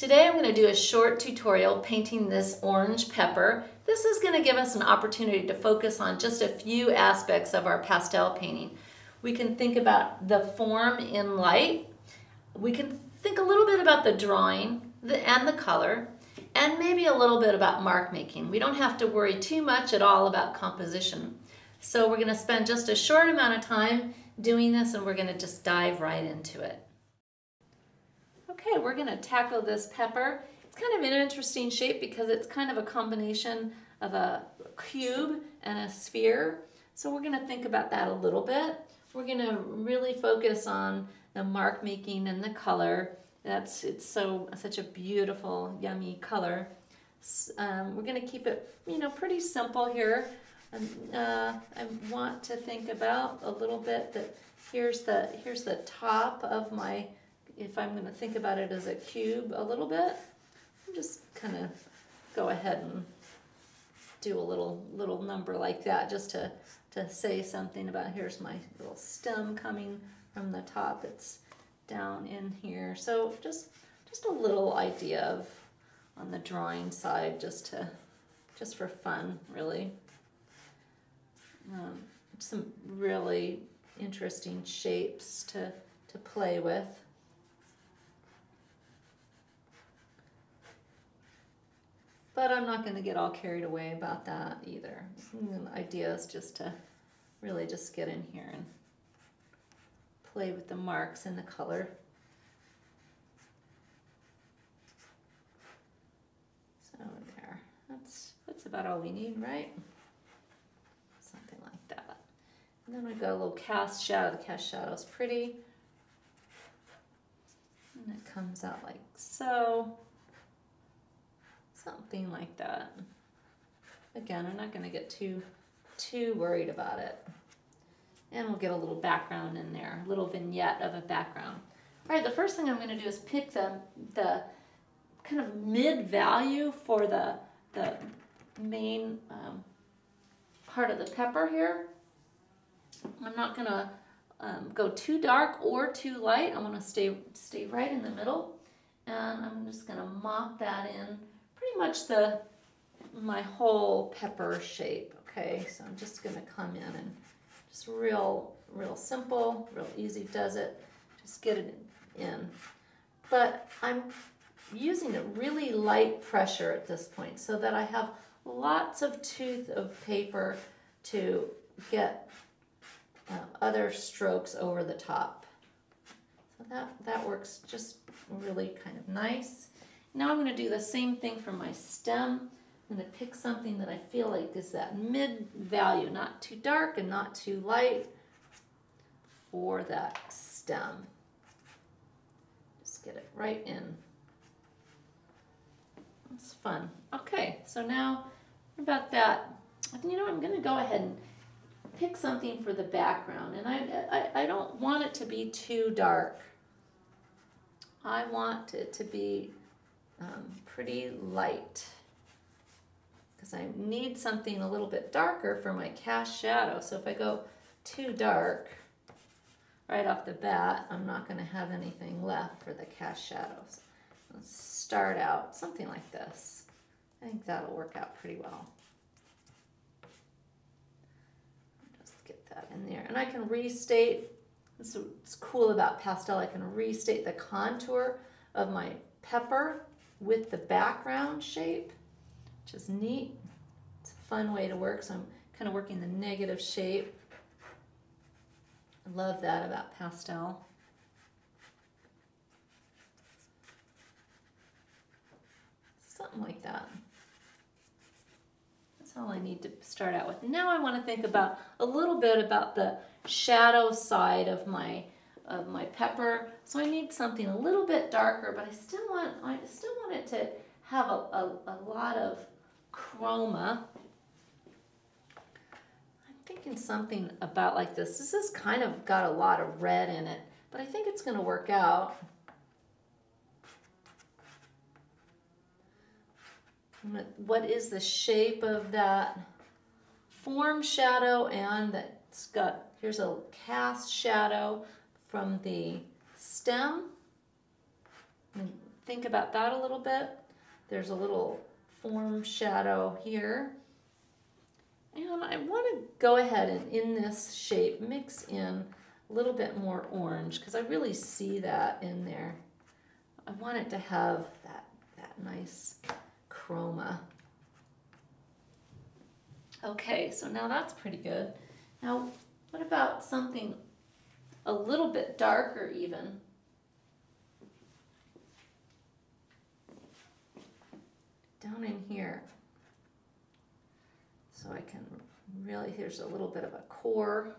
Today I'm going to do a short tutorial painting this orange pepper. This is going to give us an opportunity to focus on just a few aspects of our pastel painting. We can think about the form in light. We can think a little bit about the drawing and the color, and maybe a little bit about mark making. We don't have to worry too much at all about composition. So we're going to spend just a short amount of time doing this, and we're going to just dive right into it. Okay, we're going to tackle this pepper. It's kind of an interesting shape because it's kind of a combination of a cube and a sphere. So we're going to think about that a little bit. We're going to really focus on the mark making and the color. It's such a beautiful, yummy color. We're going to keep it, pretty simple here. I want to think about a little bit that here's the top of my. If I'm going to think about it as a cube a little bit, I'm just kind of go ahead and do a little number like that just to say something about here's my little stem coming from the top. It's down in here. So just a little idea of on the drawing side just for fun, really. Some really interesting shapes to play with. But I'm not going to get all carried away about that either. Ideas just to really just get in here and play with the marks and the color. So there, that's about all we need, right? Something like that. And then we've got a little cast shadow. The cast shadow is pretty. And it comes out like so. Something like that. Again, I'm not going to get too worried about it. And we'll get a little background in there, a little vignette of a background. All right, the first thing I'm going to do is pick the kind of mid-value for the main part of the pepper here. I'm not going to go too dark or too light. I want to stay right in the middle. And I'm just going to mop that in. Pretty much my whole pepper shape. Okay, so I'm just going to come in and just real simple, real easy does it. Just get it in. But I'm using a really light pressure at this point so that I have lots of tooth of paper to get other strokes over the top. So that works just really kind of nice. Now I'm going to do the same thing for my stem. I'm going to pick something that I feel like is that mid-value, not too dark and not too light for that stem. Just get it right in. It's fun. Okay, so now about that, I'm going to go ahead and pick something for the background, and I don't want it to be too dark. I want it to be pretty light, because I need something a little bit darker for my cast shadow. So if I go too dark right off the bat, I'm not going to have anything left for the cast shadows. Let's start out something like this. I think that'll work out pretty well. Just get that in there. And I can restate, this is what's cool about pastel, I can restate the contour of my pepper with the background shape, which is neat. It's a fun way to work, so I'm kind of working the negative shape. I love that about pastel. Something like that. That's all I need to start out with. Now I want to think about a little bit about the shadow side of my pepper. So I need something a little bit darker, but I still want it to have a lot of chroma. I'm thinking something about like this. This has kind of got a lot of red in it, but I think it's going to work out. What is the shape of that form shadow? And that's got, here's a cast shadow from the stem. think about that a little bit. There's a little form shadow here. And I want to go ahead and in this shape mix in a little bit more orange because I really see that in there. I want it to have that nice chroma. Okay, so now that's pretty good. Now, what about something a little bit darker even? Down in here. So I can really, here's a little bit of a core,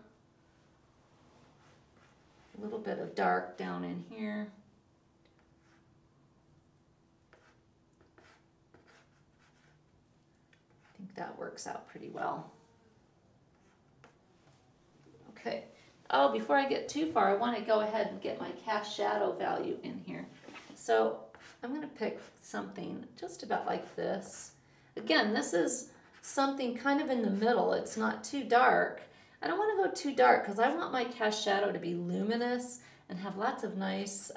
a little bit of dark down in here. I think that works out pretty well. Okay. Oh, before I get too far, I want to go ahead and get my cast shadow value in here. So I'm going to pick something just about like this. Again, this is something kind of in the middle. It's not too dark. I don't want to go too dark because I want my cast shadow to be luminous and have lots of nice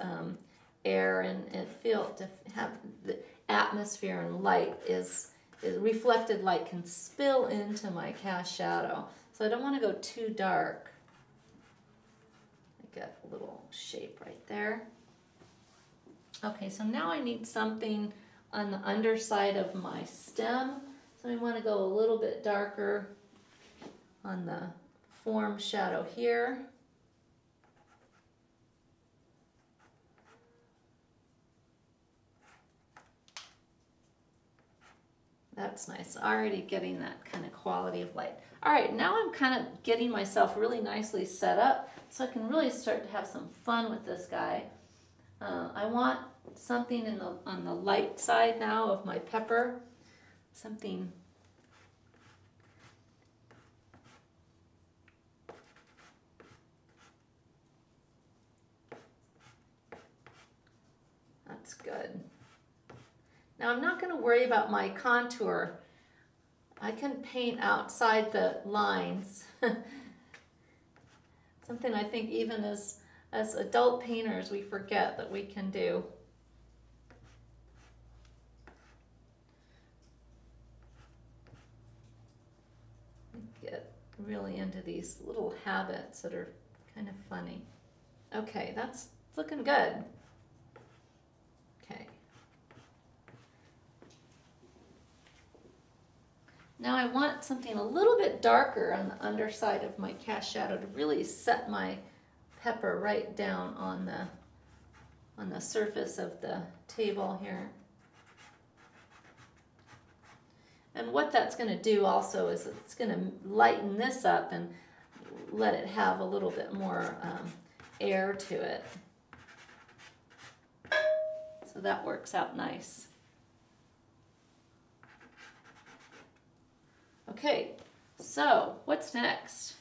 air and feel to have the atmosphere and light is reflected light can spill into my cast shadow. So I don't want to go too dark. I get a little shape right there. Okay, so now I need something on the underside of my stem. So I want to go a little bit darker on the form shadow here. That's nice, already getting that kind of quality of light. All right, now I'm kind of getting myself really nicely set up so I can really start to have some fun with this guy. I want something on the light side now of my pepper, something that's good. Now I'm not going to worry about my contour. I can paint outside the lines. Something I think even as adult painters, we forget that we can do. Get really into these little habits that are kind of funny. Okay, that's looking good. Okay. Now I want something a little bit darker on the underside of my cast shadow to really set my pepper right down on the surface of the table here. And what that's going to do also is it's going to lighten this up and let it have a little bit more air to it. So that works out nice. Okay, so what's next?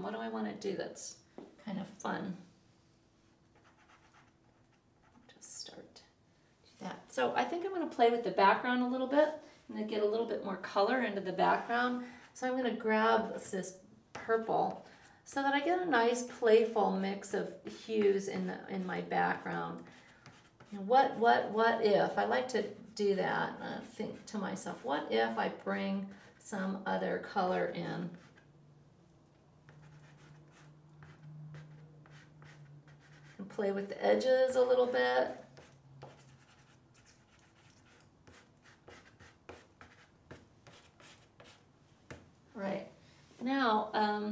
What do I want to do that's kind of fun? Just start that. So I think I'm going to play with the background a little bit. I'm going to get a little bit more color into the background. So I'm going to grab this purple so that I get a nice playful mix of hues in my background. What if? I like to do that. Think to myself, what if I bring some other color in? Play with the edges a little bit. Right. Now,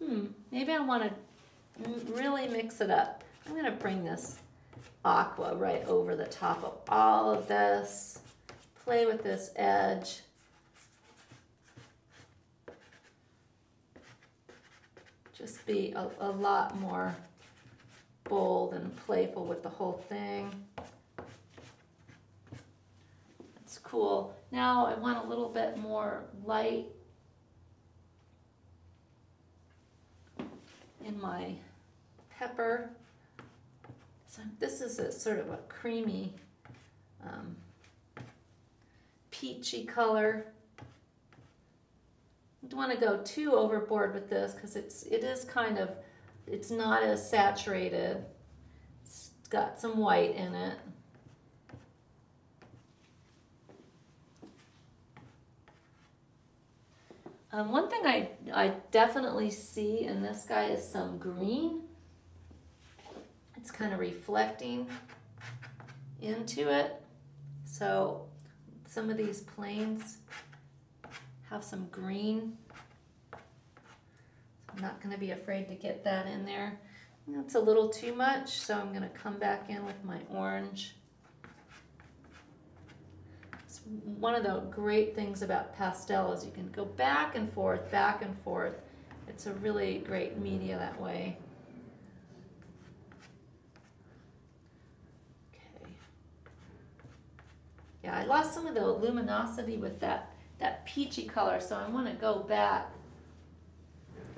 maybe I want to really mix it up. I'm going to bring this aqua right over the top of all of this. Play with this edge. Just be a lot more bold and playful with the whole thing. That's cool. Now I want a little bit more light in my pepper. So this is a sort of a creamy, peachy color. I don't want to go too overboard with this because it is kind of, it's not as saturated. It's got some white in it. One thing I definitely see in this guy is some green. It's kind of reflecting into it. So some of these planes have some green. So I'm not going to be afraid to get that in there. That's a little too much, so I'm going to come back in with my orange. It's one of the great things about pastel is you can go back and forth, back and forth. It's a really great media that way. Okay. Yeah, I lost some of the luminosity with that peachy color, so I want to go back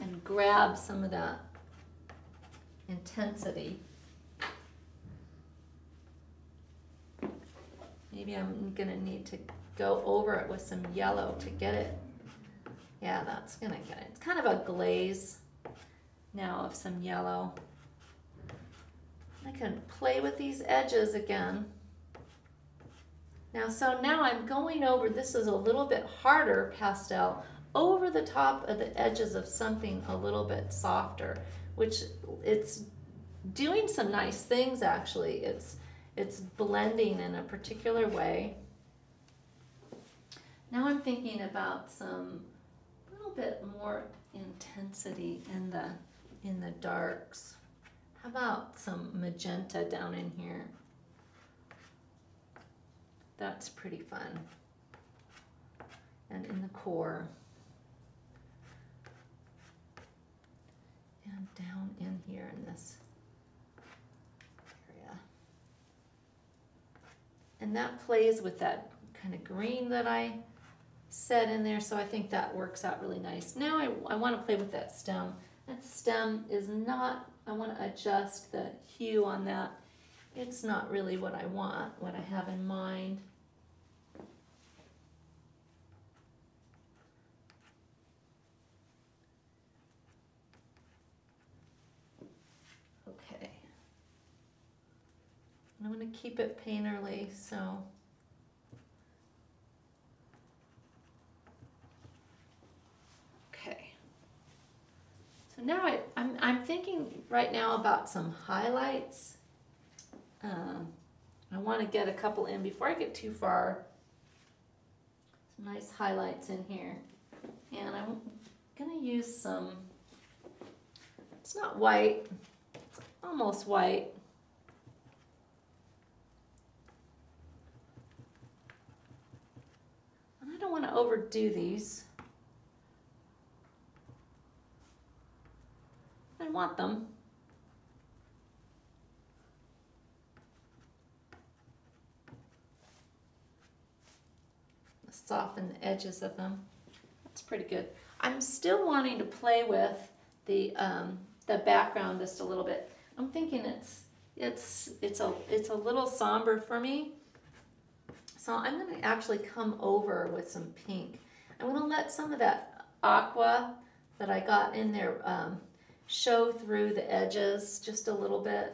and grab some of that intensity. Maybe I'm gonna need to go over it with some yellow to get it. Yeah, that's gonna get it. It's kind of a glaze now of some yellow. I can play with these edges again. Now, so now I'm going over, this is a little bit harder pastel, over the top of the edges of something a little bit softer, which it's doing some nice things actually. It's blending in a particular way. Now I'm thinking about some little bit more intensity in the darks. How about some magenta down in here? That's pretty fun. And in the core. And down in here in this area. And that plays with that kind of green that I set in there, so I think that works out really nice. Now I want to play with that stem. That stem is not, I want to adjust the hue on that. It's not really what I want, what I have in mind. I'm going to keep it painterly, so okay. So now I'm thinking right now about some highlights. I want to get a couple in before I get too far. Some nice highlights in here, and I'm going to use some. It's not white. It's almost white. I don't want to overdo these. I want them. Soften the edges of them. That's pretty good. I'm still wanting to play with the background just a little bit. I'm thinking it's a little somber for me. So I'm going to actually come over with some pink. I'm going to let some of that aqua that I got in there show through the edges just a little bit.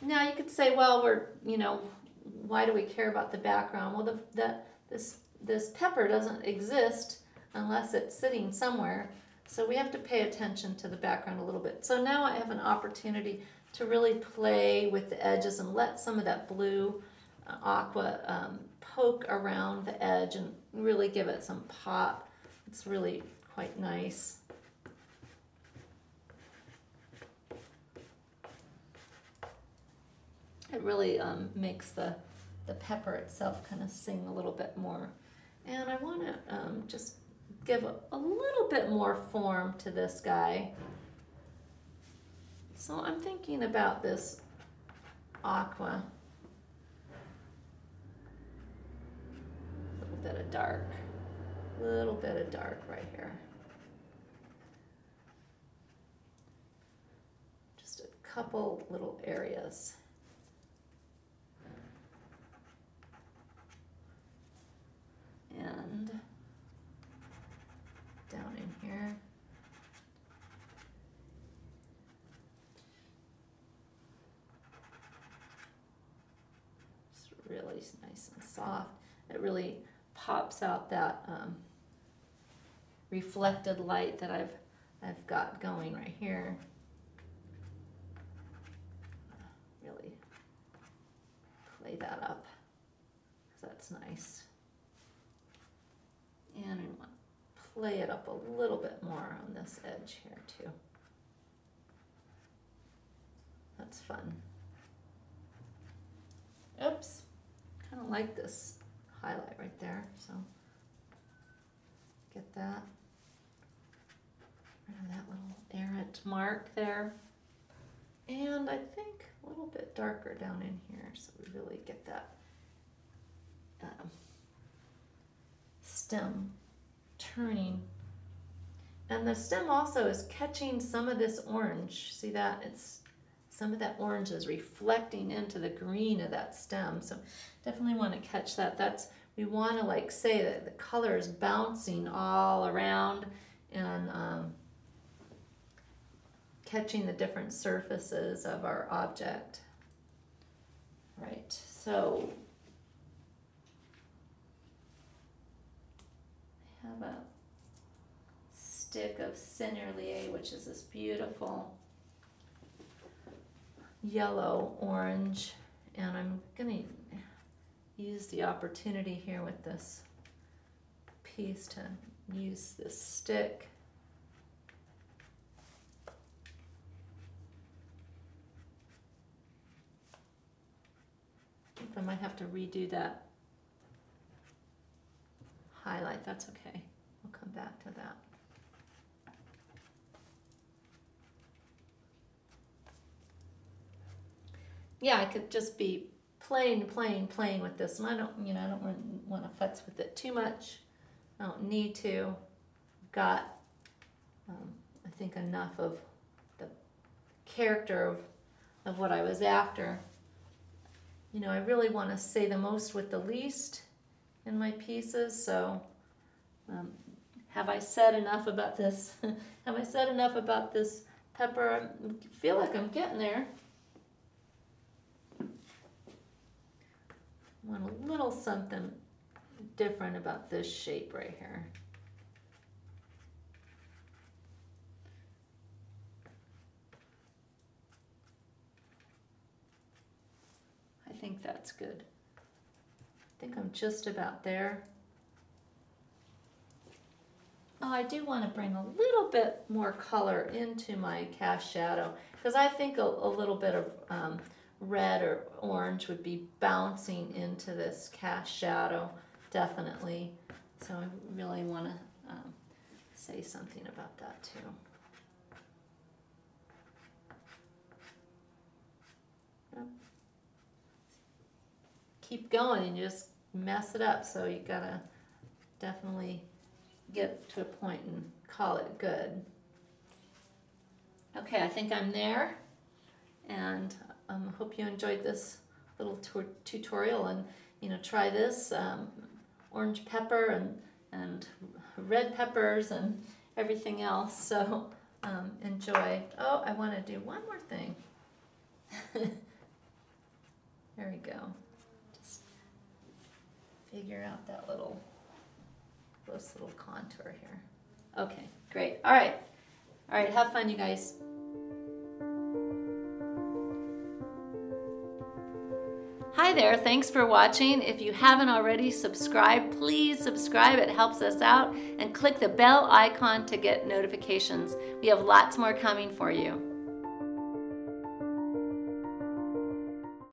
Now you could say, well, why do we care about the background? Well, this pepper doesn't exist unless it's sitting somewhere. So we have to pay attention to the background a little bit. So now I have an opportunity to really play with the edges and let some of that blue aqua poke around the edge and really give it some pop. It's really quite nice. It really makes the pepper itself kind of sing a little bit more. And I want to just give a little bit more form to this guy. So I'm thinking about this aqua, little bit of dark right here. Just a couple little areas. And down in here. Really nice and soft, it really pops out that reflected light that I've got going right here. Really play that up, because that's nice. And I want to play it up a little bit more on this edge here too. That's fun. Oops, kind of like this highlight right there, so get that. Rid of that little errant mark there. And I think a little bit darker down in here, so we really get that stem turning. And the stem also is catching some of this orange. See that? It's some of that orange is reflecting into the green of that stem. So definitely want to catch that. That's, we want to like say that the color is bouncing all around and catching the different surfaces of our object. Right, so I have a stick of Cinderlier, which is this beautiful yellow, orange, and I'm going to use the opportunity here with this piece to use this stick . I might have to redo that highlight. That's okay, we'll come back to that. Yeah, I could just be playing with this, and I don't, you know, I don't want to futz with it too much. I don't need to. I've got, I think, enough of the character of what I was after. You know, I really want to say the most with the least in my pieces. So, have I said enough about this? Have I said enough about this pepper? I feel like I'm getting there. I want a little something different about this shape right here. I think that's good. I think I'm just about there. Oh, I do want to bring a little bit more color into my cast shadow, because I think a little bit of red or orange would be bouncing into this cast shadow, definitely. So I really want to say something about that too. Yep. Keep going and you just mess it up. So you gotta definitely get to a point and call it good. Okay, I think I'm there, and I hope you enjoyed this little tutorial, and you know, try this orange pepper and red peppers and everything else. So enjoy. Oh, I want to do one more thing. There we go. Just figure out that little little contour here. Okay, great. All right, have fun, you guys. Hi there, thanks for watching. If you haven't already subscribed, please subscribe, it helps us out, and click the bell icon to get notifications. We have lots more coming for you.